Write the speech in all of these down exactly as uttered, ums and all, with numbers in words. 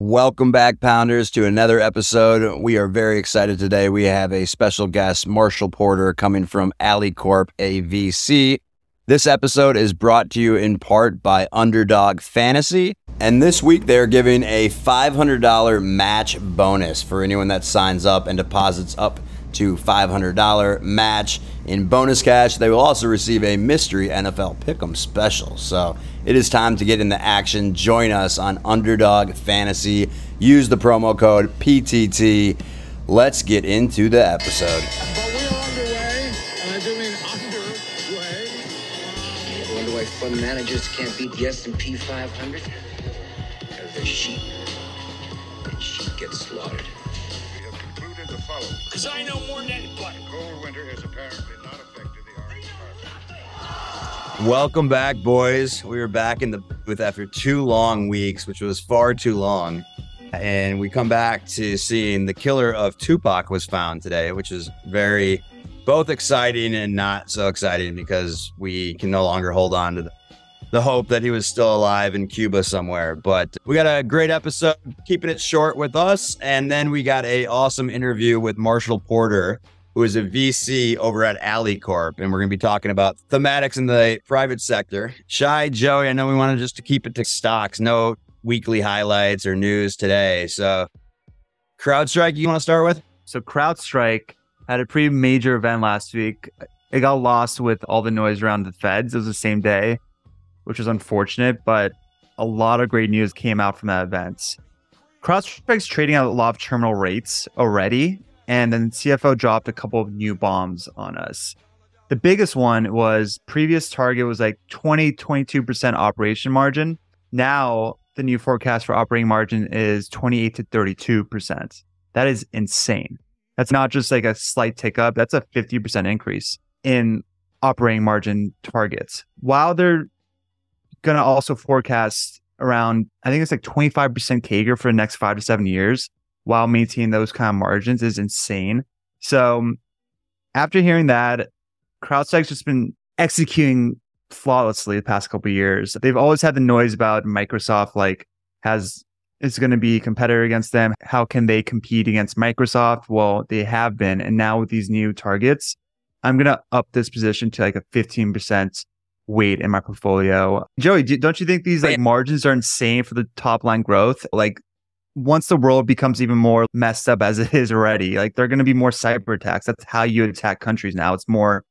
Welcome back, Pounders, to another episode. We are very excited today. We have a special guest, Marshall Porter, coming from Alleycorp, a V C. This episode is brought to you in part by Underdog Fantasy. And this week, they're giving a five hundred dollar match bonus for anyone that signs up and deposits up to five hundred dollar match in bonus cash. They will also receive a mystery N F L Pick'em special. So it is time to get into action. Join us on Underdog Fantasy. Use the promo code P T T. Let's get into the episode. But we are underway, and I do mean underway. I wonder why fund managers can't beat the S and P five hundred. Because they're sheep, and sheep get slaughtered. We have concluded the following. Because I know more than anybody. Cold winter is apparently not affected the orange harvest. Welcome back, boys. We are back in the booth after two long weeks, which was far too long. And we come back to seeing the killer of Tupac was found today, which is very both exciting and not so exciting because we can no longer hold on to the, the hope that he was still alive in Cuba somewhere. But we got a great episode, keeping it short with us. And then we got an awesome interview with Marshall Porter, who is a V C over at Alleycorp. And we're going to be talking about thematics in the private sector. Shy, Joey, I know we wanted just to keep it to stocks, no weekly highlights or news today. So CrowdStrike, you want to start with? So CrowdStrike had a pretty major event last week. It got lost with all the noise around the feds. It was the same day, which was unfortunate, but a lot of great news came out from that event. CrowdStrike's trading at a lot of terminal rates already. And then C F O dropped a couple of new bombs on us. The biggest one was previous target was like twenty, twenty-two percent operation margin. Now the new forecast for operating margin is twenty-eight to thirty-two percent. That is insane. That's not just like a slight tick up. That's a fifty percent increase in operating margin targets. While they're going to also forecast around, I think it's like twenty-five percent C A G R for the next five to seven years. While maintaining those kind of margins is insane. So after hearing that, CrowdStrike's just been executing flawlessly the past couple of years. They've always had the noise about Microsoft, like has it's going to be a competitor against them. How can they compete against Microsoft? Well, they have been. And now with these new targets, I'm going to up this position to like a fifteen percent weight in my portfolio. Joey, do, don't you think these like margins are insane for the top line growth? Like, once the world becomes even more messed up as it is already, like they're going to be more cyber attacks. That's how you attack countries now. It's more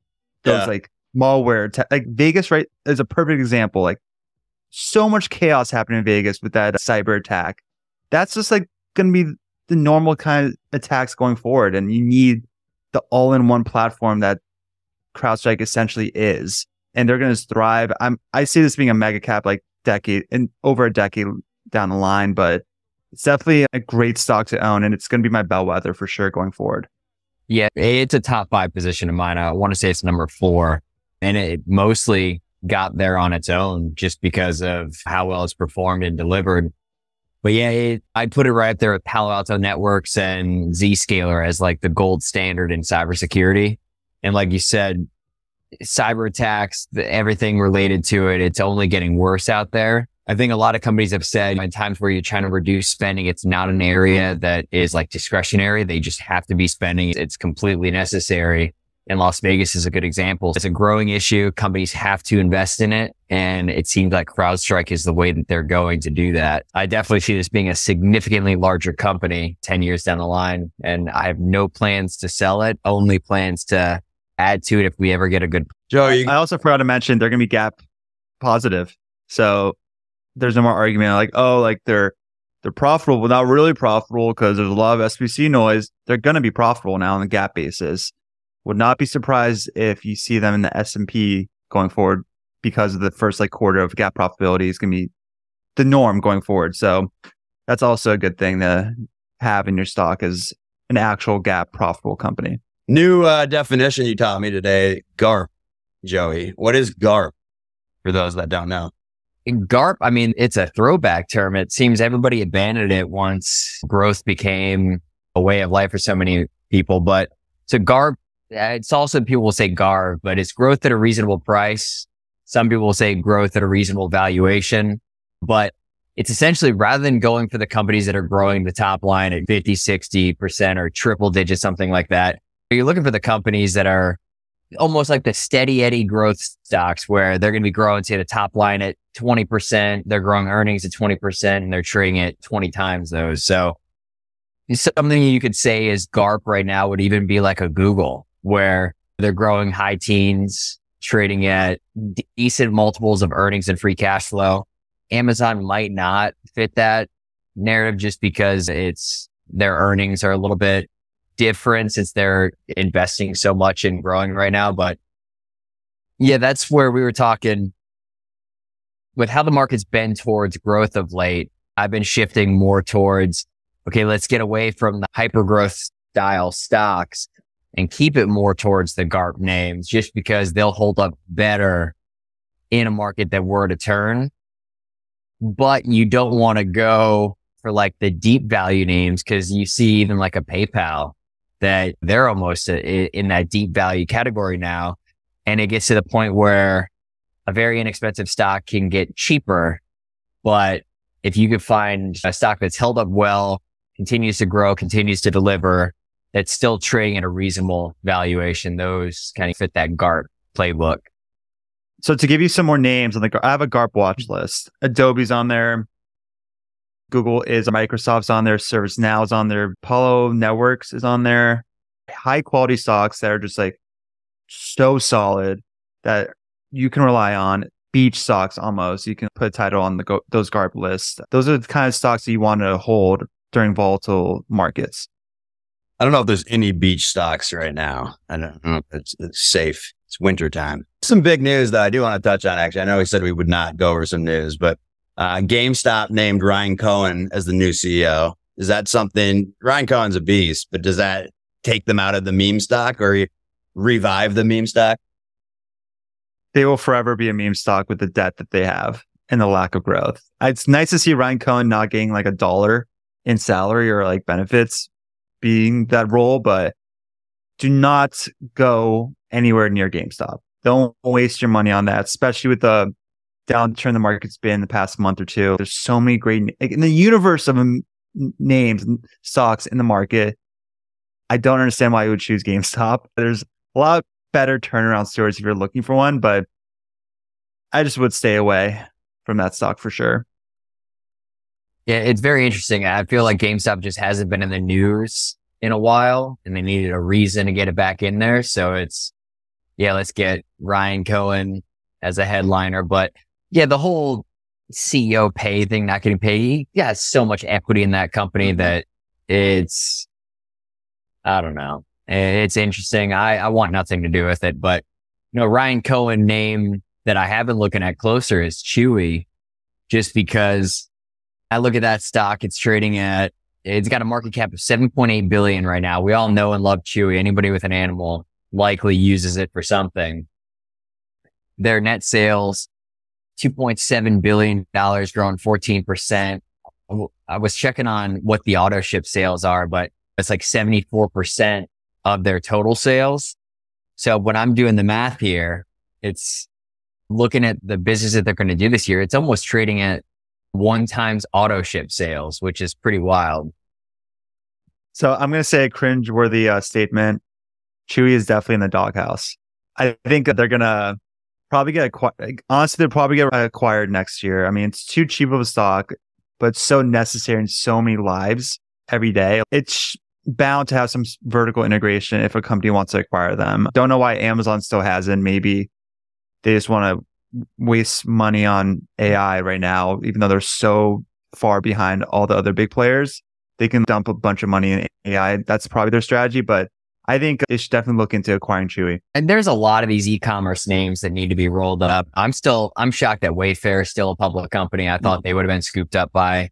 those yeah. like malware, ta- like Vegas, right? Is a perfect example. Like so much chaos happened in Vegas with that cyber attack. That's just like going to be the normal kind of attacks going forward. And you need the all-in-one platform that CrowdStrike essentially is. And they're going to thrive. I'm, I see this being a mega cap like decade and over a decade down the line, but it's definitely a great stock to own, and it's going to be my bellwether for sure going forward. Yeah, it's a top five position of mine. I want to say it's number four, and it mostly got there on its own just because of how well it's performed and delivered. But yeah, it, I'd put it right up there with Palo Alto Networks and Zscaler as like the gold standard in cybersecurity. And like you said, cyber attacks, the, everything related to it, it's only getting worse out there. I think a lot of companies have said in times where you're trying to reduce spending, it's not an area that is like discretionary. They just have to be spending. It's completely necessary. And Las Vegas is a good example. It's a growing issue. Companies have to invest in it. And it seems like CrowdStrike is the way that they're going to do that. I definitely see this being a significantly larger company ten years down the line. And I have no plans to sell it, only plans to add to it if we ever get a good. Joe, you- I also forgot to mention they're going to be gap positive. So there's no more argument like, oh, like they're they're profitable, but not really profitable because there's a lot of S B C noise. They're going to be profitable now on the gap basis. Would not be surprised if you see them in the S and P going forward because of the first like quarter of gap profitability is going to be the norm going forward. So that's also a good thing to have in your stock as an actual gap profitable company. New uh, definition you taught me today, GARP, Joey. What is GARP for those that don't know? GARP, I mean, it's a throwback term. It seems everybody abandoned it once growth became a way of life for so many people. But so GARP, it's also people will say GARV, but it's growth at a reasonable price. Some people will say growth at a reasonable valuation. But it's essentially rather than going for the companies that are growing the top line at fifty, sixty percent or triple digits, something like that, you're looking for the companies that are almost like the steady Eddie growth stocks where they're going to be growing, say, the top line at twenty percent, they're growing earnings at twenty percent, and they're trading at twenty times those. So something you could say is GARP right now would even be like a Google where they're growing high teens, trading at decent multiples of earnings and free cash flow. Amazon might not fit that narrative just because it's their earnings are a little bit different since they're investing so much in growing right now. But yeah, that's where we were talking with how the market's been towards growth of late. I've been shifting more towards, okay, let's get away from the hyper growth style stocks and keep it more towards the GARP names just because they'll hold up better in a market that were to turn. But you don't want to go for like the deep value names because you see even like a PayPal that they're almost a, a, in that deep value category now. And it gets to the point where a very inexpensive stock can get cheaper. But if you could find a stock that's held up well, continues to grow, continues to deliver, that's still trading at a reasonable valuation, those kind of fit that GARP playbook. So to give you some more names, on the I have a GARP watch list. Adobe's on there. Google is. Microsoft's on there. ServiceNow's on there. Palo Networks is on there. High quality stocks that are just like so solid that you can rely on. Beach stocks almost. You can put a title on the those GARP lists. Those are the kind of stocks that you want to hold during volatile markets. I don't know if there's any beach stocks right now. I don't know if it's, it's safe. It's wintertime. Some big news that I do want to touch on, actually. I know we said we would not go over some news, but uh, GameStop named Ryan Cohen as the new C E O. Is that something? Ryan Cohen's a beast, but does that take them out of the meme stock or revive the meme stock? They will forever be a meme stock with the debt that they have and the lack of growth. It's nice to see Ryan Cohen not getting like a dollar in salary or like benefits being that role, but do not go anywhere near GameStop. Don't waste your money on that, especially with the downturn the market's been in the past month or two. There's so many great, like, in the universe of names and stocks in the market, I don't understand why you would choose GameStop. There's a lot better turnaround stories if you're looking for one, but I just would stay away from that stock for sure. Yeah, it's very interesting. I feel like GameStop just hasn't been in the news in a while, and they needed a reason to get it back in there. So it's, yeah, let's get Ryan Cohen as a headliner. But yeah, the whole C E O pay thing, not getting paid, yeah, so much equity in that company that it's, I don't know. It's interesting. I, I want nothing to do with it. But, you know, Ryan Cohen name that I have been looking at closer is Chewy, just because I look at that stock, it's trading at, it's got a market cap of seven point eight billion right now. We all know and love Chewy. Anybody with an animal likely uses it for something. Their net sales, two point seven billion dollars, growing fourteen percent. I was checking on what the auto ship sales are, but it's like seventy-four percent of their total sales. So when I'm doing the math here, it's looking at the business that they're going to do this year. It's almost trading at one times auto ship sales, which is pretty wild. So I'm going to say a cringeworthy uh, statement. Chewy is definitely in the doghouse. I think that they're going to probably get acquired. Honestly, they'll probably get acquired next year. I mean, it's too cheap of a stock, but it's so necessary in so many lives every day. It's bound to have some vertical integration if a company wants to acquire them. Don't know why Amazon still hasn't. Maybe they just want to waste money on A I right now, even though they're so far behind all the other big players. They can dump a bunch of money in A I. That's probably their strategy, but I think they should definitely look into acquiring Chewy. And there's a lot of these e-commerce names that need to be rolled up. I'm still, I'm shocked that Wayfair is still a public company. I thought they would have been scooped up by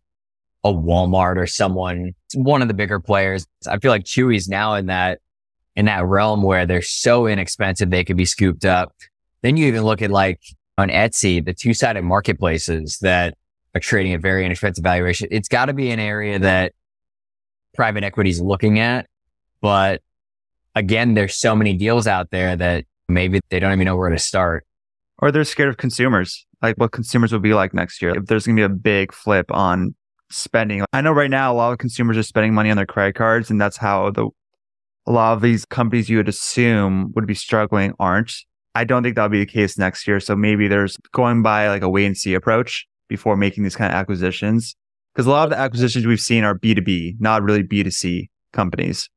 a Walmart or someone, one of the bigger players. I feel like Chewy's now in that, in that realm where they're so inexpensive, they could be scooped up. Then you even look at like on Etsy, the two-sided marketplaces that are trading at very inexpensive valuation. It's got to be an area that private equity is looking at, but again, there's so many deals out there that maybe they don't even know where to start. Or they're scared of consumers. like what consumers will be like next year, if there's going to be a big flip on spending. I know right now, a lot of consumers are spending money on their credit cards, and that's how the a lot of these companies you would assume would be struggling aren't. I don't think that'll be the case next year. So maybe there's going by like a wait and see approach before making these kind of acquisitions. Because a lot of the acquisitions we've seen are B two B, not really B two C companies.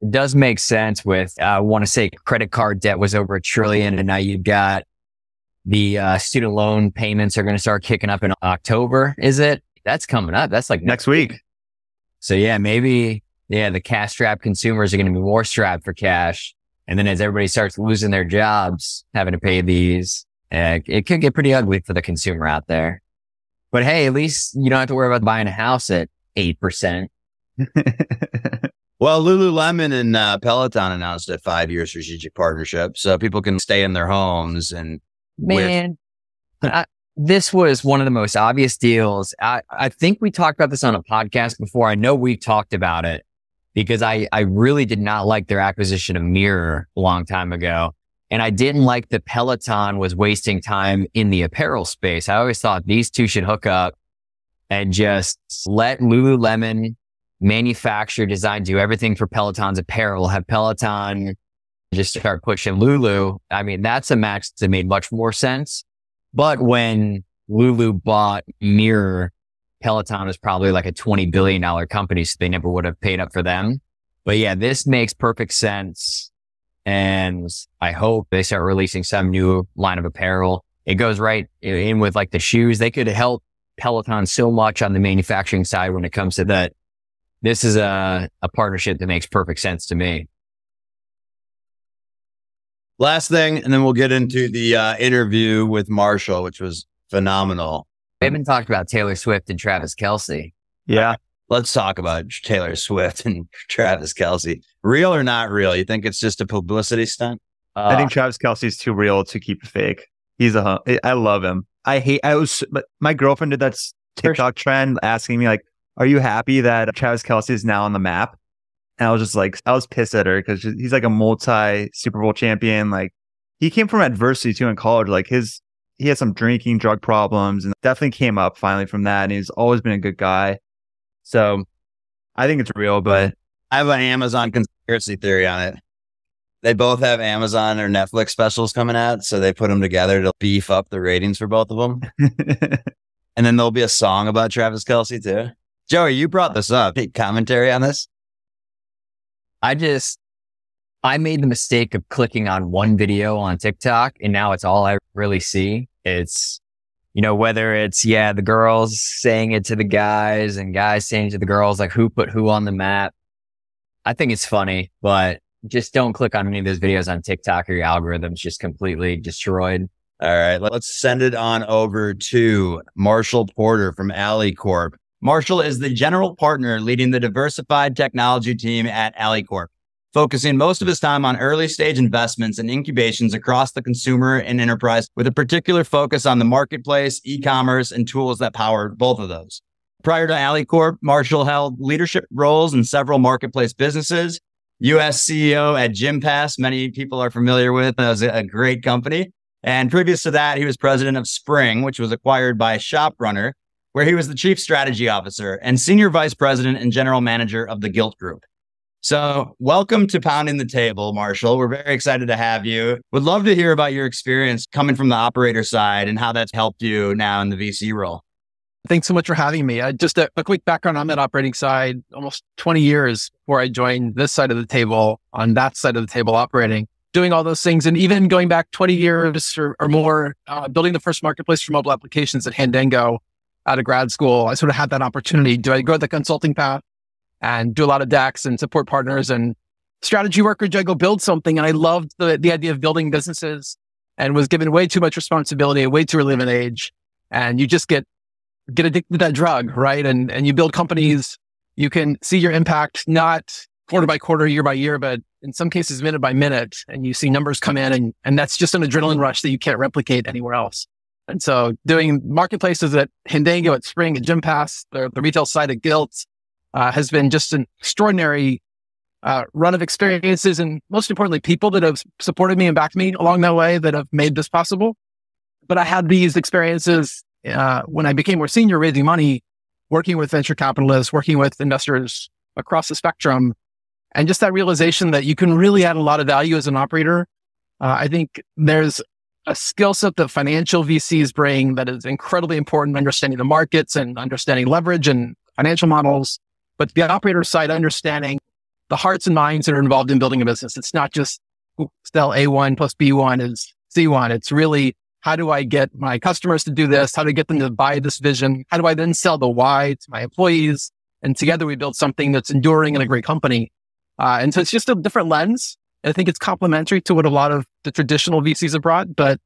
It does make sense with, uh, I want to say credit card debt was over a trillion. And now you've got the uh, student loan payments are going to start kicking up in October. Is it? That's coming up. That's like next, next week. week. So yeah, maybe, yeah, the cash strapped consumers are going to be more strapped for cash. And then as everybody starts losing their jobs, having to pay these, uh, it could get pretty ugly for the consumer out there. But hey, at least you don't have to worry about buying a house at eight percent. Well, Lululemon and uh, Peloton announced a five-year strategic partnership so people can stay in their homes. And man, with- I, this was one of the most obvious deals. I, I think we talked about this on a podcast before. I know we talked about it. Because I, I really did not like their acquisition of Mirror a long time ago. And I didn't like that Peloton was wasting time in the apparel space. I always thought these two should hook up and just let Lululemon manufacture, design, do everything for Peloton's apparel. Have Peloton just start pushing Lulu. I mean, that's a match that made much more sense. But when Lulu bought Mirror, Peloton is probably like a twenty billion dollars company, so they never would have paid up for them. But yeah, this makes perfect sense. And I hope they start releasing some new line of apparel. It goes right in with like the shoes. They could help Peloton so much on the manufacturing side when it comes to that. This is a, a partnership that makes perfect sense to me. Last thing, and then we'll get into the uh, interview with Marshall, which was phenomenal. We haven't talked about Taylor Swift and Travis Kelce. Yeah. Let's talk about Taylor Swift and Travis Kelce. Real or not real? You think it's just a publicity stunt? Uh, I think Travis Kelce is too real to keep fake. He's a, I love him. I hate, I was, but my girlfriend did that TikTok trend asking me like, are you happy that Travis Kelce is now on the map? And I was just like, I was pissed at her because he's like a multi Super Bowl champion. Like he came from adversity too in college. Like his, He had some drinking, drug problems, and definitely came up finally from that. And he's always been a good guy. So I think it's real, but I have an Amazon conspiracy theory on it. They both have Amazon or Netflix specials coming out. So they put them together to beef up the ratings for both of them. And then there'll be a song about Travis Kelce too. Joey, you brought this up. Any commentary on this? I just... I made the mistake of clicking on one video on TikTok, and now it's all I really see. It's, you know, whether it's, yeah, the girls saying it to the guys and guys saying it to the girls, like who put who on the map. I think it's funny, but just don't click on any of those videos on TikTok or your algorithm's just completely destroyed. All right, let's send it on over to Marshall Porter from Alleycorp. Marshall is the general partner leading the diversified technology team at Alleycorp, focusing most of his time on early stage investments and incubations across the consumer and enterprise, with a particular focus on the marketplace, e-commerce, and tools that power both of those. Prior to Alleycorp, Marshall held leadership roles in several marketplace businesses, U S C E O at GymPass, many people are familiar with, that was a great company. And previous to that, he was president of Spring, which was acquired by ShopRunner, where he was the chief strategy officer and senior vice president and general manager of the Gilt Group. So welcome to Pounding the Table, Marshall. We're very excited to have you. Would love to hear about your experience coming from the operator side and how that's helped you now in the V C role. Thanks so much for having me. Uh, just a, a quick background on that operating side, almost twenty years before I joined this side of the table, on that side of the table operating, doing all those things. And even going back twenty years or, or more, uh, building the first marketplace for mobile applications at Handango out of grad school, I sort of had that opportunity. Do I go the consulting path and do a lot of D A X and support partners and strategy work, or do I go build something? And I loved the, the idea of building businesses, and was given way too much responsibility, way too early of an age. And you just get, get addicted to that drug, right? And, and you build companies, you can see your impact, not quarter by quarter, year by year, but in some cases, minute by minute, and you see numbers come in, and, and that's just an adrenaline rush that you can't replicate anywhere else. And so doing marketplaces at Handango, at Spring, at GymPass, the, the retail side at Gilt, Uh, has been just an extraordinary uh, run of experiences, and most importantly, people that have supported me and backed me along that way that have made this possible. But I had these experiences uh, when I became more senior, raising money, working with venture capitalists, working with investors across the spectrum, and just that realization that you can really add a lot of value as an operator. Uh, I think there's a skill set that financial V Cs bring that is incredibly important, understanding the markets and understanding leverage and financial models. But the operator side, understanding the hearts and minds that are involved in building a business. It's not just sell A one plus B one is C one. It's really, how do I get my customers to do this? How do I get them to buy this vision? How do I then sell the why to my employees? And together we build something that's enduring and a great company. Uh, and so it's just a different lens. And I think it's complementary to what a lot of the traditional V Cs have brought, but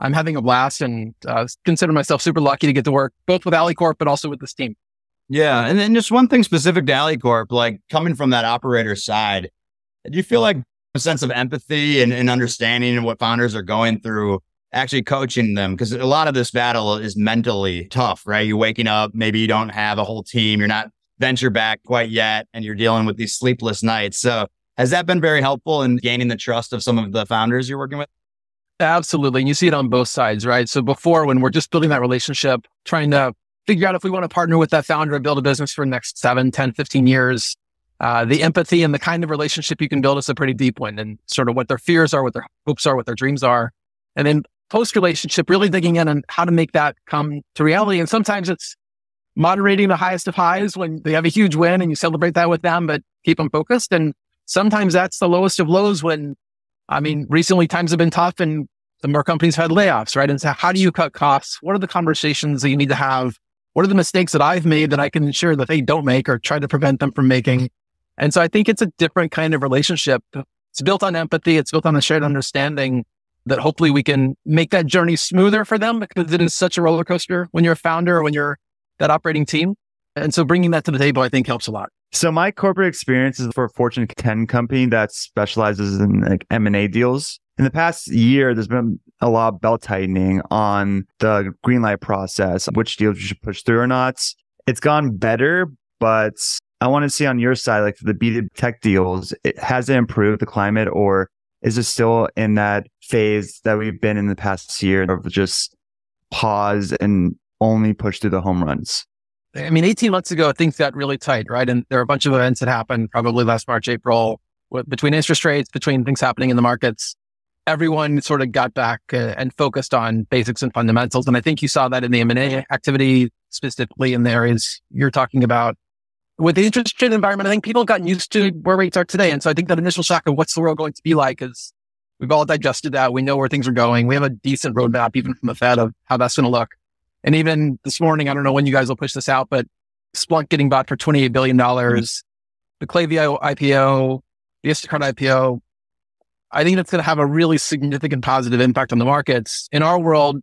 I'm having a blast and uh, consider myself super lucky to get to work both with Alleycorp, but also with this team. Yeah. And then just one thing specific to Alleycorp, like coming from that operator side, do you feel like a sense of empathy and, and understanding of what founders are going through, actually coaching them? Because a lot of this battle is mentally tough, right? You're waking up, maybe you don't have a whole team, you're not venture backed quite yet, and you're dealing with these sleepless nights. So has that been very helpful in gaining the trust of some of the founders you're working with? Absolutely. And you see it on both sides, right? So before, when we're just building that relationship, trying to figure out if we want to partner with that founder and build a business for the next seven, ten, fifteen years, uh, the empathy and the kind of relationship you can build is a pretty deep one, and sort of what their fears are, what their hopes are, what their dreams are. And then post-relationship, really digging in on how to make that come to reality. And sometimes it's moderating the highest of highs when they have a huge win and you celebrate that with them, but keep them focused. And sometimes that's the lowest of lows when, I mean, recently times have been tough and some more companies had layoffs, right? And so how do you cut costs? What are the conversations that you need to have? What are the mistakes that I've made that I can ensure that they don't make or try to prevent them from making? And so I think it's a different kind of relationship. It's built on empathy. It's built on a shared understanding that hopefully we can make that journey smoother for them, because it is such a roller coaster when you're a founder or when you're that operating team. And so bringing that to the table, I think, helps a lot. So my corporate experience is for a Fortune ten company that specializes in like M and A deals. In the past year, there's been a lot of belt tightening on the greenlight process, which deals you should push through or not. It's gone better, but I want to see on your side, like for the B two B tech deals, it, has it improved the climate, or is it still in that phase that we've been in the past year of just pause and only push through the home runs? I mean, eighteen months ago, things got really tight, right? And there are a bunch of events that happened probably last March, April, with, between interest rates, between things happening in the markets. Everyone sort of got back uh, and focused on basics and fundamentals. And I think you saw that in the M and A activity, specifically in the areas you're talking about. With the interest rate environment, I think people have gotten used to where rates are today. And so I think that initial shock of what's the world going to be like is, we've all digested that. We know where things are going. We have a decent roadmap, even from the Fed, of how that's going to look. And even this morning, I don't know when you guys will push this out, but Splunk getting bought for twenty-eight billion dollars, mm-hmm. the Klaviyo I P O, the Instacart I P O. I think that's going to have a really significant positive impact on the markets. In our world,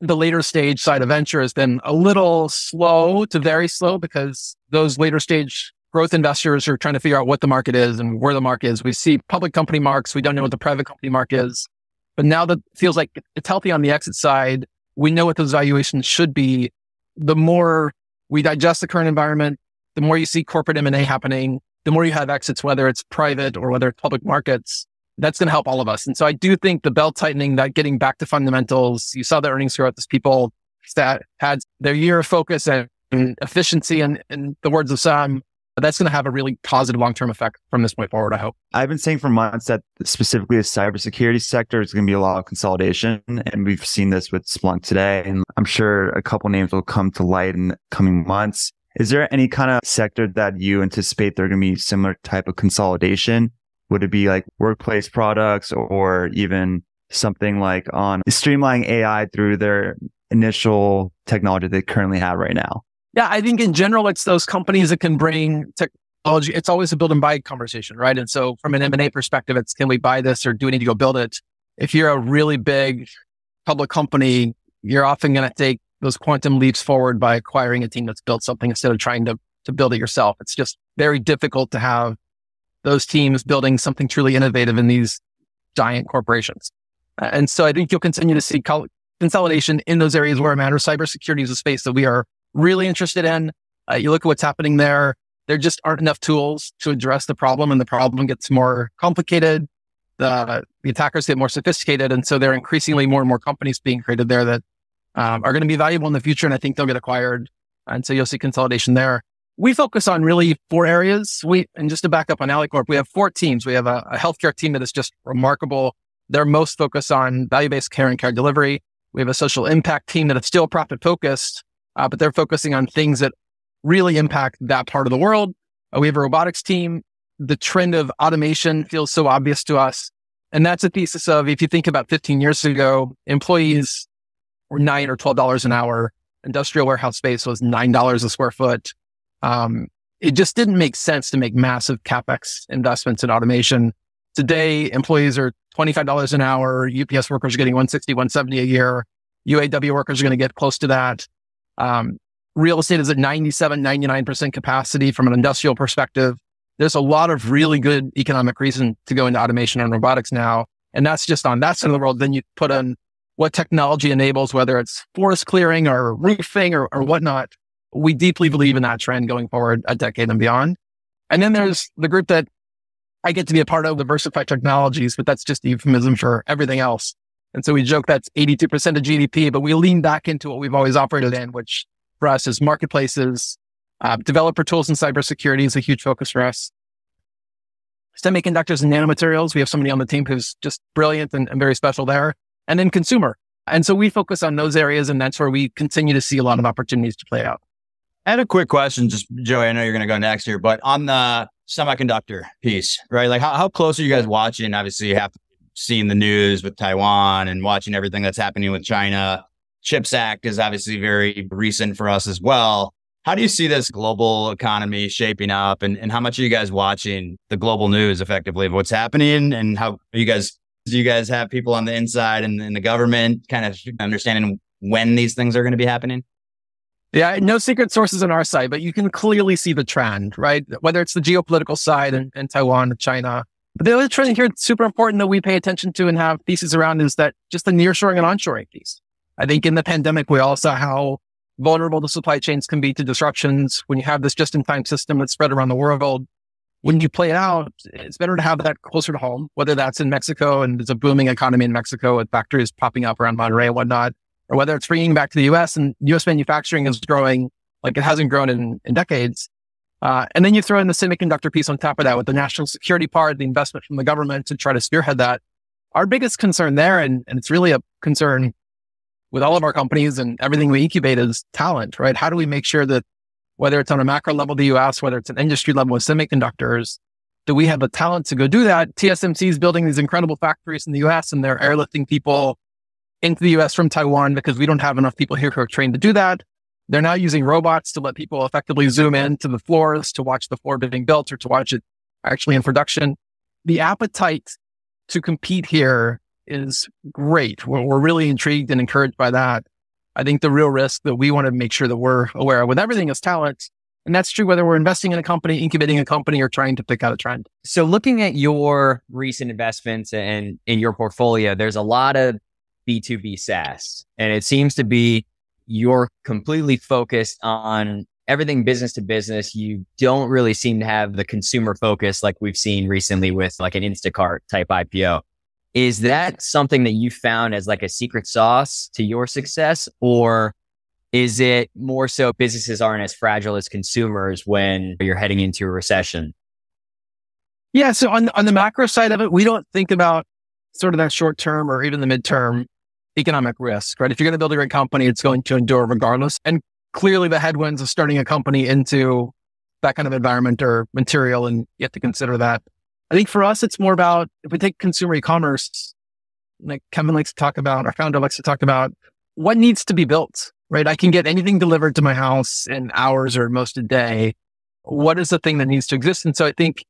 the later stage side of venture has been a little slow to very slow, because those later stage growth investors are trying to figure out what the market is and where the market is. We see public company marks. We don't know what the private company mark is. But now that it feels like it's healthy on the exit side, we know what those valuations should be. The more we digest the current environment, the more you see corporate M and A happening, the more you have exits, whether it's private or whether it's public markets. That's going to help all of us. And so I do think the belt tightening, that getting back to fundamentals, you saw the earnings growth as people that had their year of focus and efficiency, and in the words of some, but that's going to have a really positive long-term effect from this point forward, I hope. I've been saying for months that specifically the cybersecurity sector is going to be a lot of consolidation. And we've seen this with Splunk today. And I'm sure a couple names will come to light in the coming months. Is there any kind of sector that you anticipate there going to be similar type of consolidation? Would it be like workplace products, or even something like on streamlining A I through their initial technology they currently have right now? Yeah, I think in general, it's those companies that can bring technology. It's always a build and buy conversation, right? And so from an M and A perspective, it's can we buy this, or do we need to go build it? If you're a really big public company, you're often going to take those quantum leaps forward by acquiring a team that's built something instead of trying to, to build it yourself. It's just very difficult to have those teams building something truly innovative in these giant corporations. And so I think you'll continue to see consolidation in those areas where it matters. Cybersecurity is a space that we are really interested in. Uh, you look at what's happening there. There just aren't enough tools to address the problem, and the problem gets more complicated. The the attackers get more sophisticated. And so there are increasingly more and more companies being created there that um, are going to be valuable in the future. And I think they'll get acquired. And so you'll see consolidation there. We focus on really four areas. We, and just to back up on Alleycorp, we have four teams. We have a, a healthcare team that is just remarkable. They're most focused on value-based care and care delivery. We have a social impact team that is still profit-focused, uh, but they're focusing on things that really impact that part of the world. Uh, we have a robotics team. The trend of automation feels so obvious to us. And that's a thesis of, if you think about fifteen years ago, employees were nine or twelve dollars an hour. Industrial warehouse space was nine dollars a square foot. Um, it just didn't make sense to make massive CapEx investments in automation. Today, employees are twenty-five dollars an hour. U P S workers are getting one sixty, one seventy a year. U A W workers are going to get close to that. Um, real estate is at ninety-seven, ninety-nine percent capacity from an industrial perspective. There's a lot of really good economic reason to go into automation and robotics now. And that's just on that side of the world. Then you put on what technology enables, whether it's forest clearing or roofing or, or whatnot. We deeply believe in that trend going forward a decade and beyond. And then there's the group that I get to be a part of, diversified technologies, but that's just a euphemism for everything else. And so we joke that's eighty-two percent of G D P, but we lean back into what we've always operated in, which for us is marketplaces, uh, developer tools, and cybersecurity is a huge focus for us. Semiconductors and nanomaterials. We have somebody on the team who's just brilliant and, and very special there. And then consumer. And so we focus on those areas, and that's where we continue to see a lot of opportunities to play out. I had a quick question, just Joey, I know you're going to go next here, but on the semiconductor piece, right? Like how, how close are you guys watching? Obviously, you have seen the news with Taiwan and watching everything that's happening with China. CHIPS Act is obviously very recent for us as well. How do you see this global economy shaping up, and, and how much are you guys watching the global news effectively of what's happening, and how are you guys, do you guys have people on the inside and in the government kind of understanding when these things are going to be happening? Yeah, no secret sources on our side, but you can clearly see the trend, right? Whether it's the geopolitical side and, and Taiwan and China. But the other trend here that's super important that we pay attention to and have theses around is that just the nearshoring and onshoring piece. I think in the pandemic, we all saw how vulnerable the supply chains can be to disruptions. When you have this just-in-time system that's spread around the world, when you play it out, it's better to have that closer to home, whether that's in Mexico and there's a booming economy in Mexico with factories popping up around Monterrey and whatnot, or whether it's bringing back to the U S and U S manufacturing is growing like it hasn't grown in, in decades. Uh, and then you throw in the semiconductor piece on top of that with the national security part, the investment from the government to try to spearhead that. Our biggest concern there, and, and it's really a concern with all of our companies and everything we incubate, is talent, right? How do we make sure that whether it's on a macro level, the U S, whether it's an industry level with semiconductors, do we have the talent to go do that? T S M C is building these incredible factories in the U S and they're airlifting people into the U S from Taiwan because we don't have enough people here who are trained to do that. They're now using robots to let people effectively zoom in to the floors to watch the floor being built or to watch it actually in production. The appetite to compete here is great. We're, we're really intrigued and encouraged by that. I think the real risk that we want to make sure that we're aware of with everything is talent. And that's true whether we're investing in a company, incubating a company, or trying to pick out a trend. So looking at your recent investments and in your portfolio, there's a lot of B two B SaaS. And it seems to be you're completely focused on everything business to business. You don't really seem to have the consumer focus like we've seen recently with like an Instacart type I P O. Is that something that you found as like a secret sauce to your success? Or is it more so businesses aren't as fragile as consumers when you're heading into a recession? Yeah. So on, on the macro side of it, we don't think about sort of that short term or even the midterm economic risk, right? If you're going to build a great company, it's going to endure regardless. And clearly the headwinds of starting a company into that kind of environment are material, and you have to consider that. I think for us, it's more about, if we take consumer e-commerce, like Kevin likes to talk about, our founder likes to talk about, what needs to be built, right? I can get anything delivered to my house in hours or most a day. What is the thing that needs to exist? And so I think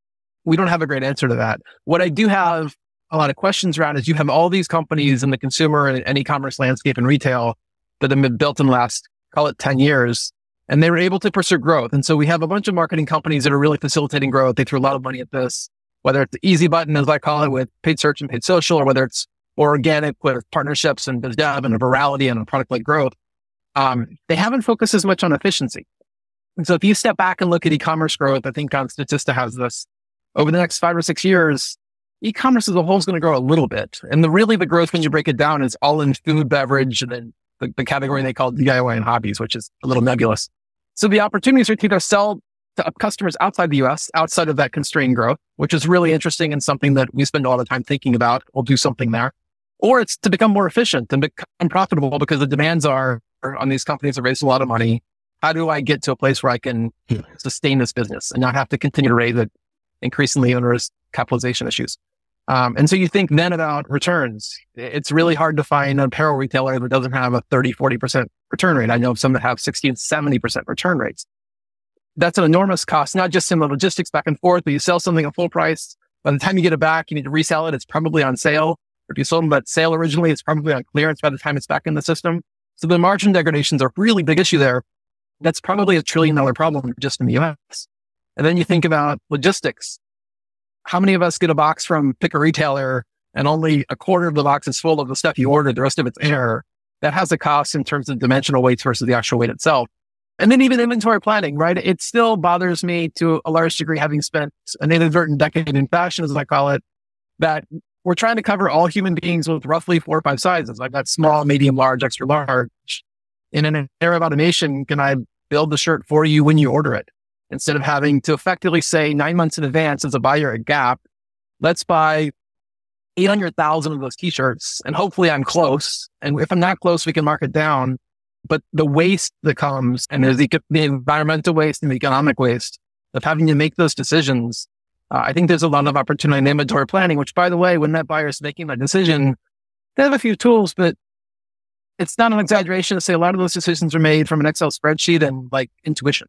we don't have a great answer to that. What I do have a lot of questions around is you have all these companies in the consumer and, and e-commerce landscape and retail that have been built in the last, call it ten years, and they were able to pursue growth. And so we have a bunch of marketing companies that are really facilitating growth. They threw a lot of money at this, whether it's the easy button, as I call it, with paid search and paid social, or whether it's organic with partnerships and biz dev and a virality and a product-led growth. Um, they haven't focused as much on efficiency. And so if you step back and look at e-commerce growth, I think on Statista has this, over the next five or six years, e-commerce as a whole is going to grow a little bit. And the really the growth, when you break it down, is all in food, beverage, and then the, the category they call D I Y and hobbies, which is a little nebulous. So the opportunities are to either sell to customers outside the U S, outside of that constrained growth, which is really interesting and something that we spend a lot of time thinking about. We'll do something there. Or it's to become more efficient and become profitable because the demands are on these companies that raise a lot of money. How do I get to a place where I can sustain this business and not have to continue to raise it increasingly onerous capitalization issues? Um, and so you think then about returns. It's really hard to find an apparel retailer that doesn't have a thirty, forty percent return rate. I know of some that have sixty and seventy percent return rates. That's an enormous cost, not just in the logistics back and forth, but you sell something at full price. By the time you get it back, you need to resell it. It's probably on sale. Or if you sold them at sale originally, it's probably on clearance by the time it's back in the system. So the margin degradations are a really big issue there. That's probably a trillion dollar problem just in the U S. And then you think about logistics. How many of us get a box from pick a retailer and only a quarter of the box is full of the stuff you ordered, the rest of it's air? That has a cost in terms of dimensional weights versus the actual weight itself. And then even inventory planning, right? It still bothers me to a large degree, having spent an inadvertent decade in fashion, as I call it, that we're trying to cover all human beings with roughly four or five sizes. I've got small, medium, large, extra large. In an era of automation, can I build the shirt for you when you order it? Instead of having to effectively say nine months in advance as a buyer at Gap, let's buy eight hundred thousand of those t-shirts and hopefully I'm close. And if I'm not close, we can mark it down. But the waste that comes, and there's the, the environmental waste and the economic waste of having to make those decisions, uh, I think there's a lot of opportunity in inventory planning, which, by the way, when that buyer is making that decision, they have a few tools, but it's not an exaggeration to say a lot of those decisions are made from an Excel spreadsheet and like intuition.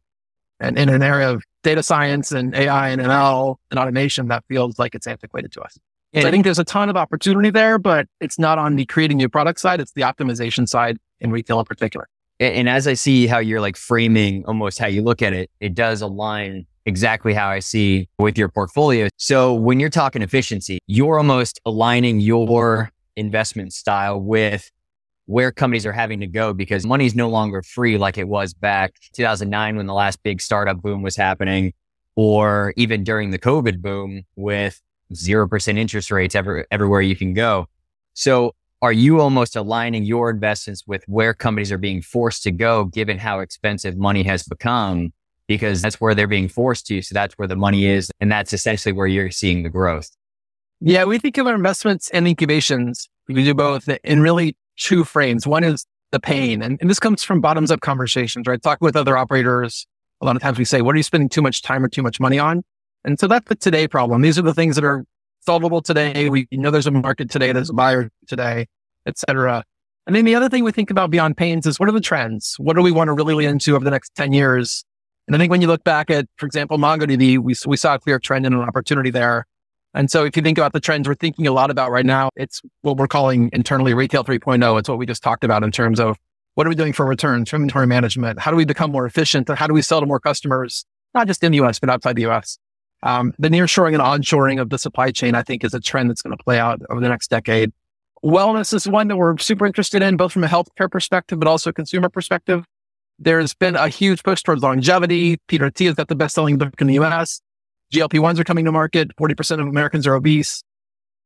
And in an area of data science and A I and M L and automation, that feels like it's antiquated to us. So I think there's a ton of opportunity there, but it's not on the creating new product side. It's the optimization side in retail in particular. And, and as I see how you're like framing almost how you look at it, it does align exactly how I see with your portfolio. So when you're talking efficiency, you're almost aligning your investment style with where companies are having to go, because money's no longer free like it was back two thousand nine when the last big startup boom was happening, or even during the COVID boom with zero percent interest rates every, everywhere you can go. So are you almost aligning your investments with where companies are being forced to go, given how expensive money has become? Because that's where they're being forced to. So that's where the money is. And that's essentially where you're seeing the growth. Yeah, we think of our investments and incubations. We do both in really two frames. One is the pain. And, and this comes from bottoms up conversations, right? Talking with other operators. A lot of times we say, what are you spending too much time or too much money on? And so that's the today problem. These are the things that are solvable today. We you know there's a market today, there's a buyer today, et cetera. And then the other thing we think about beyond pains is what are the trends? What do we want to really lean into over the next ten years? And I think when you look back at, for example, MongoDB, we, we saw a clear trend and an opportunity there. And so if you think about the trends we're thinking a lot about right now, it's what we're calling internally retail three point oh. It's what we just talked about in terms of what are we doing for returns, for inventory management? How do we become more efficient? How do we sell to more customers, not just in the U S, but outside the U S? Um, the nearshoring and onshoring of the supply chain, I think, is a trend that's going to play out over the next decade. Wellness is one that we're super interested in, both from a healthcare perspective, but also a consumer perspective. There's been a huge push towards longevity. Peter Thiel has got the best-selling book in the U S. G L P ones are coming to market. forty percent of Americans are obese.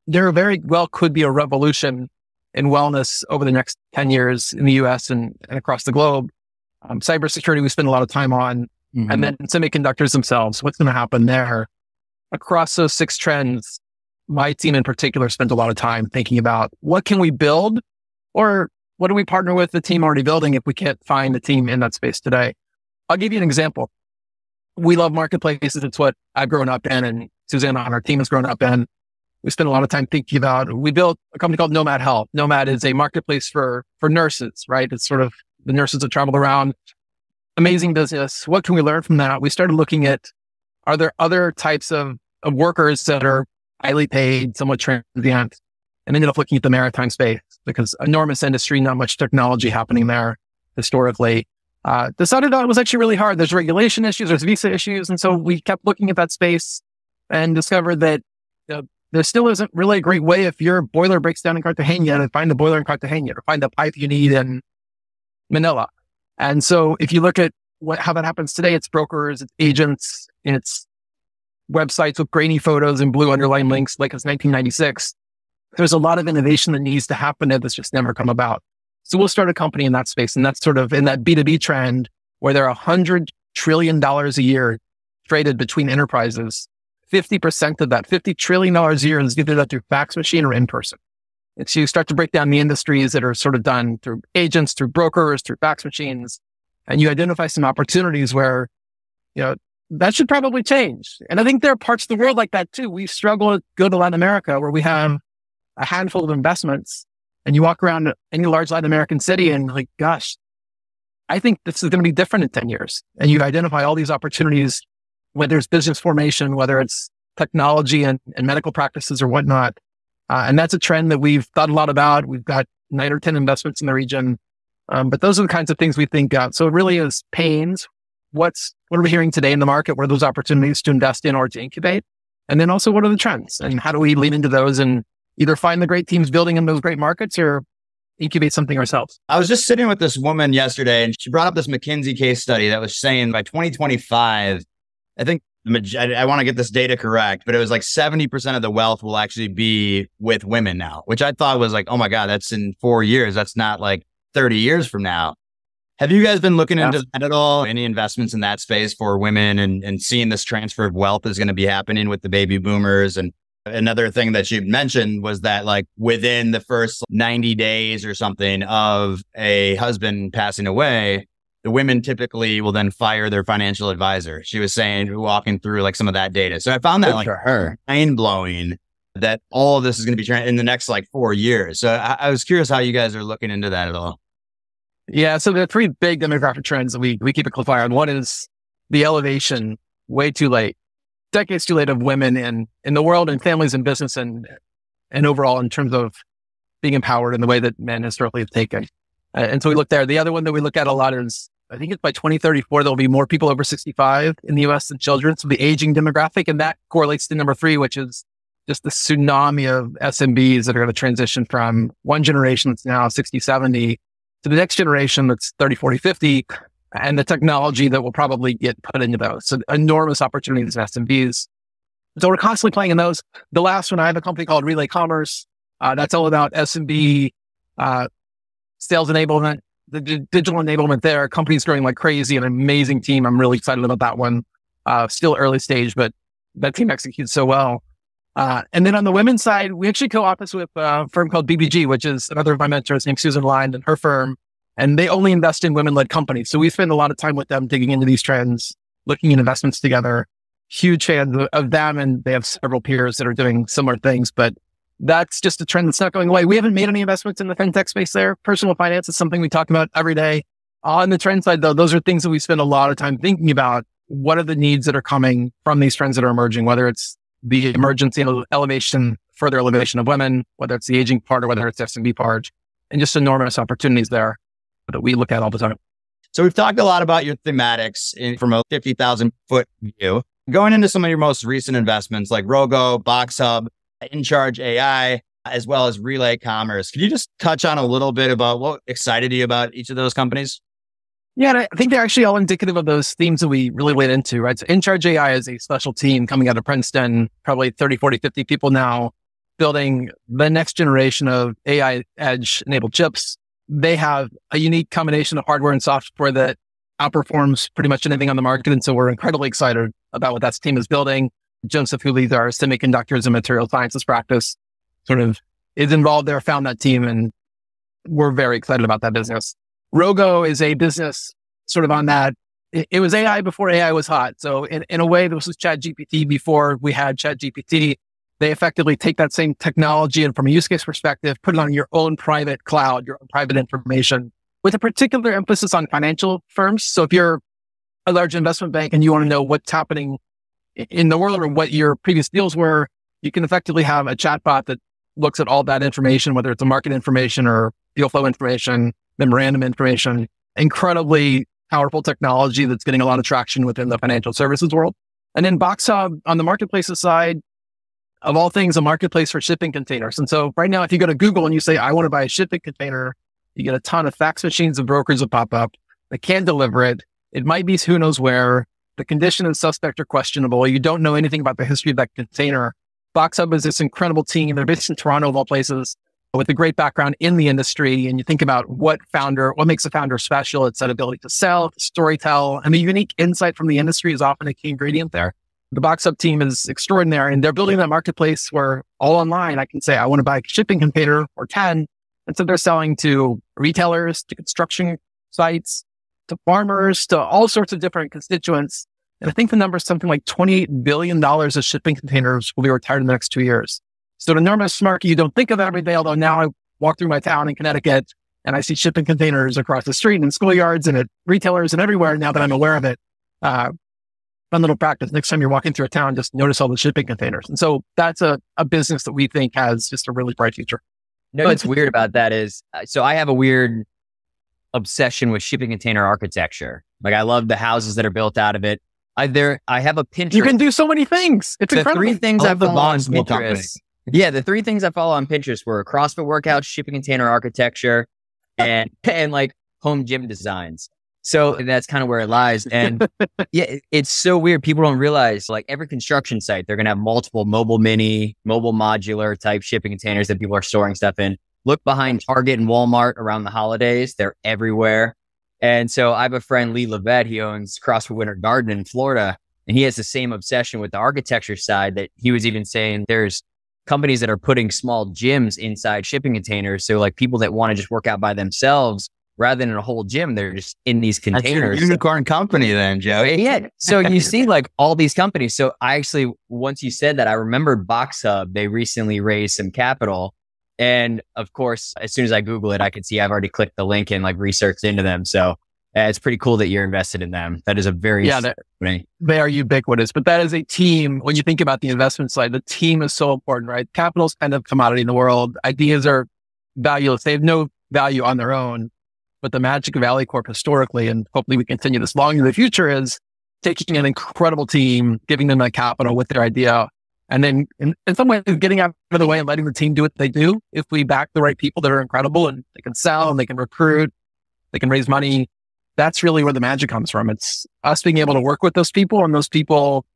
There very well could be a revolution in wellness over the next ten years in the U S and, and across the globe. Um, cybersecurity, we spend a lot of time on. Mm-hmm. And then semiconductors themselves, what's going to happen there? Across those six trends, my team in particular spent a lot of time thinking about what can we build, or what do we partner with the team already building if we can't find a team in that space today? I'll give you an example. We love marketplaces. It's what I've grown up in and Susanna on our team has grown up in. We spent a lot of time thinking about, we built a company called Nomad Health. Nomad is a marketplace for, for nurses, right? It's sort of the nurses that travel around. Amazing business. What can we learn from that? We started looking at, are there other types of, of workers that are highly paid, somewhat transient, and ended up looking at the maritime space because enormous industry, not much technology happening there historically. Uh, decided on it was actually really hard. There's regulation issues, there's visa issues. And so we kept looking at that space and discovered that uh, there still isn't really a great way if your boiler breaks down in Cartagena to find the boiler in Cartagena or find the pipe you need in Manila. And so if you look at what, how that happens today, it's brokers, it's agents, and it's websites with grainy photos and blue underline links like it's nineteen ninety-six. There's a lot of innovation that needs to happen there that's just never come about. So we'll start a company in that space. And that's sort of in that B two B trend where there are one hundred trillion dollars a year traded between enterprises. fifty percent of that, fifty trillion dollars a year is either done through fax machine or in person. And so you start to break down the industries that are sort of done through agents, through brokers, through fax machines. And you identify some opportunities where, you know, that should probably change. And I think there are parts of the world like that too. We struggle to go to Latin America where we have a handful of investments, and you walk around any large Latin American city and like, gosh, I think this is going to be different in ten years. And you identify all these opportunities, whether it's business formation, whether it's technology and, and medical practices or whatnot. Uh, and that's a trend that we've thought a lot about. We've got nine or ten investments in the region. Um, but those are the kinds of things we think of. So it really is pains. What's, what are we hearing today in the market? What are those opportunities to invest in or to incubate? And then also, what are the trends? And how do we lean into those and either find the great teams building in those great markets or incubate something ourselves? I was just sitting with this woman yesterday and she brought up this McKinsey case study that was saying by twenty twenty-five, I think, I want to get this data correct, but it was like seventy percent of the wealth will actually be with women now, which I thought was like, oh my God, that's in four years. That's not like thirty years from now. Have you guys been looking yeah. into that at all? Any investments in that space for women and, and seeing this transfer of wealth is going to be happening with the baby boomers? And another thing that you mentioned was that like within the first ninety days or something of a husband passing away, the women typically will then fire their financial advisor. She was saying, walking through like some of that data. So I found that Good like for her. mind-blowing that all of this is going to be tra- in the next like four years. So I-, I was curious how you guys are looking into that at all. Yeah. So there are three big demographic trends that we, we keep a close eye on. One is the elevation way too late, decades too late of women in, in the world and families and business and, and overall in terms of being empowered in the way that men historically have taken. Uh, and so we look there. The other one that we look at a lot is, I think it's by twenty thirty-four, there'll be more people over sixty-five in the U S than children. So the aging demographic, and that correlates to number three, which is just the tsunami of S M Bs that are going to transition from one generation that's now sixty, seventy to the next generation that's thirty, forty, fifty, and the technology that will probably get put into those. So enormous opportunities in S M Bs. So we're constantly playing in those. The last one, I have a company called Relay Commerce. Uh, that's all about S M B, uh, sales enablement, the d- digital enablement there. Company's growing like crazy, an amazing team. I'm really excited about that one. Uh, still early stage, but that team executes so well. Uh, and then on the women's side, we actually co-office with a firm called B B G, which is another of my mentors named Susan Lynde and her firm. And they only invest in women-led companies. So we spend a lot of time with them digging into these trends, looking at investments together. Huge fan of, of them. And they have several peers that are doing similar things, but that's just a trend that's not going away. We haven't made any investments in the fintech space there. Personal finance is something we talk about every day. On the trend side, though, those are things that we spend a lot of time thinking about. What are the needs that are coming from these trends that are emerging, whether it's the emergency elevation, further elevation of women, whether it's the aging part or whether it's S M B part, and just enormous opportunities there that we look at all the time. So we've talked a lot about your thematics in, from a fifty thousand foot view. Going into some of your most recent investments like Rogo, BoxHub, InCharge A I, as well as Relay Commerce. Could you just touch on a little bit about what excited you about each of those companies? Yeah, and I think they're actually all indicative of those themes that we really went into, right? So InCharge A I is a special team coming out of Princeton, probably thirty, forty, fifty people now, building the next generation of A I edge-enabled chips. They have a unique combination of hardware and software that outperforms pretty much anything on the market. And so we're incredibly excited about what that team is building. Joseph, who leads our semiconductors and material sciences practice, sort of is involved there, found that team, and we're very excited about that business. Rogo is a business sort of on that. It, it was A I before A I was hot. So in, in a way, this was ChatGPT before we had ChatGPT. They effectively take that same technology and from a use case perspective, put it on your own private cloud, your own private information with a particular emphasis on financial firms. So if you're a large investment bank and you want to know what's happening in the world or what your previous deals were, you can effectively have a chatbot that looks at all that information, whether it's a market information or deal flow information, memorandum information, incredibly powerful technology that's getting a lot of traction within the financial services world. And then BoxHub on the marketplaces side, of all things, a marketplace for shipping containers. And so right now, if you go to Google and you say, I want to buy a shipping container, you get a ton of fax machines and brokers that pop up. They can deliver it. It might be who knows where. The condition and suspect are questionable. You don't know anything about the history of that container. BoxHub is this incredible team. They're based in Toronto, of all places, with a great background in the industry. And you think about what founder, what makes a founder special? It's that ability to sell, to story tell, and the unique insight from the industry is often a key ingredient there. The BoxHub team is extraordinary, and they're building that marketplace where all online, I can say, I want to buy a shipping container or ten. And so they're selling to retailers, to construction sites, to farmers, to all sorts of different constituents. And I think the number is something like twenty-eight billion dollars of shipping containers will be retired in the next two years. So an enormous market you don't think of every day, although now I walk through my town in Connecticut and I see shipping containers across the street and in schoolyards and at retailers and everywhere now that I'm aware of it. Uh, Fun little practice. Next time you're walking through a town, just notice all the shipping containers. And so that's a, a business that we think has just a really bright future. No, what's weird about that is, so I have a weird obsession with shipping container architecture. Like I love the houses that are built out of it. I there, I have a Pinterest. You can do so many things. It's the incredible. Three things I, I follow on Pinterest. Company. Yeah, the three things I follow on Pinterest were CrossFit workouts, shipping container architecture, and and like home gym designs. So that's kind of where it lies. And yeah, it's so weird. People don't realize like every construction site, they're going to have multiple mobile mini, mobile modular type shipping containers that people are storing stuff in. Look behind Target and Walmart around the holidays. They're everywhere. And so I have a friend, Lee Levette. He owns CrossFit Winter Garden in Florida. And he has the same obsession with the architecture side that he was even saying there's companies that are putting small gyms inside shipping containers. So like people that want to just work out by themselves, rather than in a whole gym, they're just in these containers. That's your unicorn company then, Joey. Yeah. So you see like all these companies. So I actually, once you said that, I remembered BoxHub. They recently raised some capital. And of course, as soon as I Google it, I could see I've already clicked the link and like researched into them. So uh, it's pretty cool that you're invested in them. That is a very... Yeah, they are ubiquitous. But that is a team. When you think about the investment side, the team is so important, right? Capital's kind of commodity in the world. Ideas are valueless. They have no value on their own. But the magic of Alleycorp historically, and hopefully we continue this long in the future, is taking an incredible team, giving them the capital with their idea, and then in, in some ways getting out of the way and letting the team do what they do. If we back the right people that are incredible and they can sell and they can recruit, they can raise money, that's really where the magic comes from. It's us being able to work with those people and those people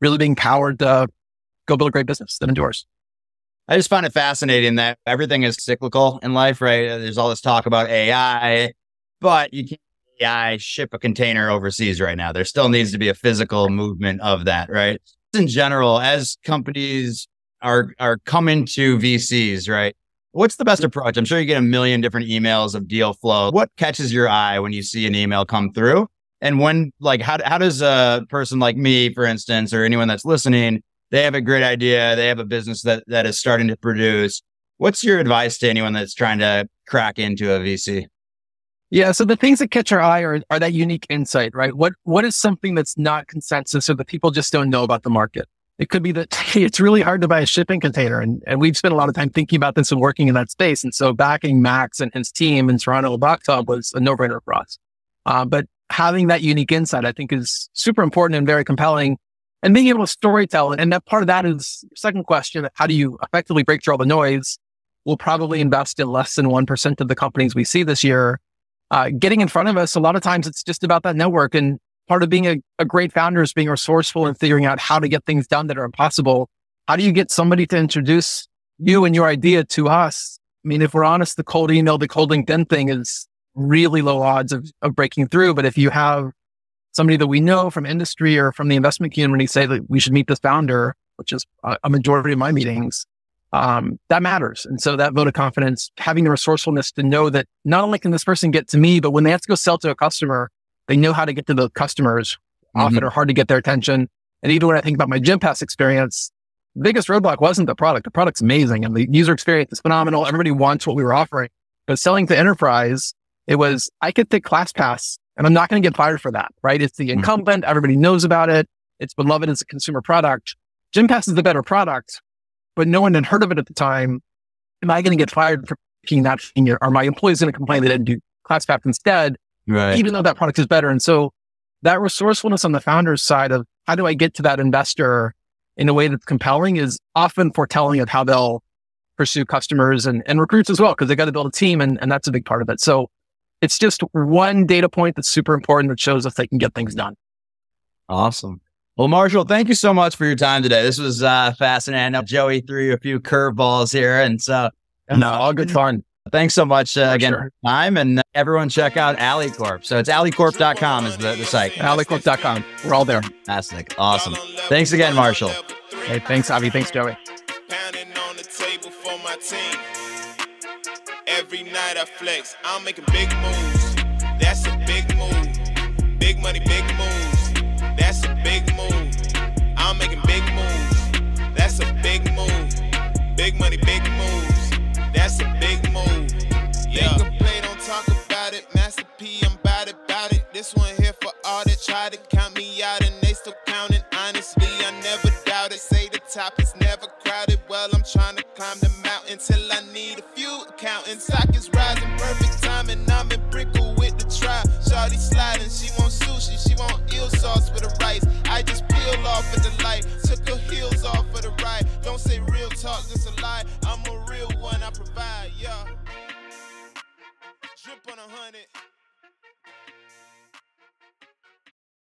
really being powered to go build a great business that endures. I just find it fascinating that everything is cyclical in life, right? There's all this talk about A I, but you can't A I ship a container overseas right now. There still needs to be a physical movement of that, right? In general, as companies are are coming to V Cs, right? What's the best approach? I'm sure you get a million different emails of deal flow. What catches your eye when you see an email come through? And when, like, how how does a person like me, for instance, or anyone that's listening, they have a great idea. They have a business that, that is starting to produce. What's your advice to anyone that's trying to crack into a V C? Yeah. So the things that catch our eye are, are that unique insight, right? What, what is something that's not consensus or that people just don't know about the market? It could be that hey, it's really hard to buy a shipping container. And, and we've spent a lot of time thinking about this and working in that space. And so backing Max and his team in Toronto BoxHub was a no-brainer for us. Uh, but having that unique insight, I think, is super important and very compelling. And being able to storytell, and that part of that is second question, how do you effectively break through all the noise? We'll probably invest in less than one percent of the companies we see this year. Uh, getting in front of us, a lot of times it's just about that network. And part of being a, a great founder is being resourceful and figuring out how to get things done that are impossible. How do you get somebody to introduce you and your idea to us? I mean, if we're honest, the cold email, the cold LinkedIn thing is really low odds of, of breaking through. But if you have somebody that we know from industry or from the investment community say that we should meet this founder, which is a majority of my meetings, um, that matters. And so that vote of confidence, having the resourcefulness to know that not only can this person get to me, but when they have to go sell to a customer, they know how to get to the customers. Mm-hmm. Often are hard to get their attention. And even when I think about my GymPass experience, the biggest roadblock wasn't the product. The product's amazing and the user experience is phenomenal. Everybody wants what we were offering. But selling to enterprise, it was, I could take ClassPass and I'm not going to get fired for that, right? It's the incumbent. Everybody knows about it. It's beloved as a consumer product. GymPass is the better product, but no one had heard of it at the time. Am I going to get fired for being that senior? Are my employees going to complain they didn't do ClassPass instead, right? Even though that product is better? And so that resourcefulness on the founder's side of how do I get to that investor in a way that's compelling is often foretelling of how they'll pursue customers and, and recruits as well, because they got to build a team and, and that's a big part of it. So it's just one data point that's super important that shows us they can get things done. Awesome. Well, Marshall, thank you so much for your time today. This was uh, fascinating. I know Joey threw you a few curveballs here, and so no, all good fun. Thanks so much uh, again sure. for your time, and uh, everyone check out Alleycorp. So it's alleycorp dot com is the, the site. Alleycorp dot com. We're all there. Fantastic. Awesome. Thanks again, Marshall. Hey, thanks, Avi. Thanks, Joey. Pounding on the table for my team. Every night I flex. I'm making big moves. That's a big move. Big money, big moves. That's a big move. I'm making big moves. That's a big move. Big money, big moves. That's a big move. Yeah. Make a play, don't talk about it. Master P, I'm bout it, bout it. This one here for all that try to count me out, and they still counting. Honestly, I never doubt it. Say the top is never crowded. Well, I'm trying to climb the mountain till I need a few accountants. Stock is rising, perfect timing. I'm in brickle with the tribe. Shawty sliding, she want sushi, she want eel sauce.